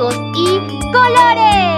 juegos y colores.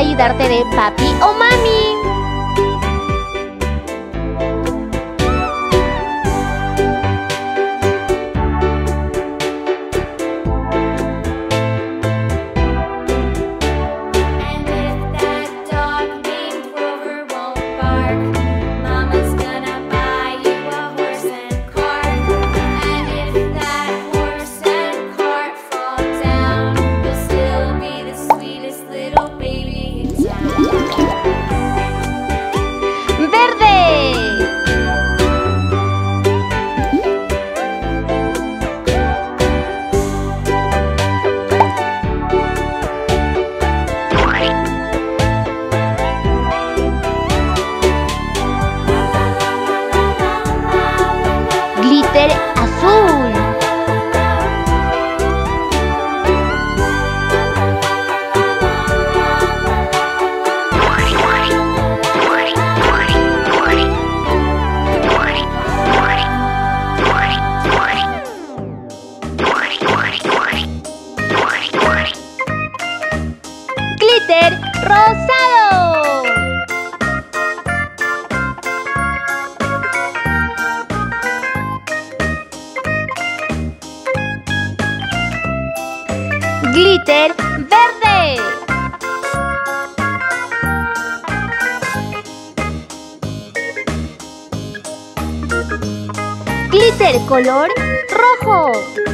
Ayudarte de papi o mami. Glitter verde. Glitter color rojo.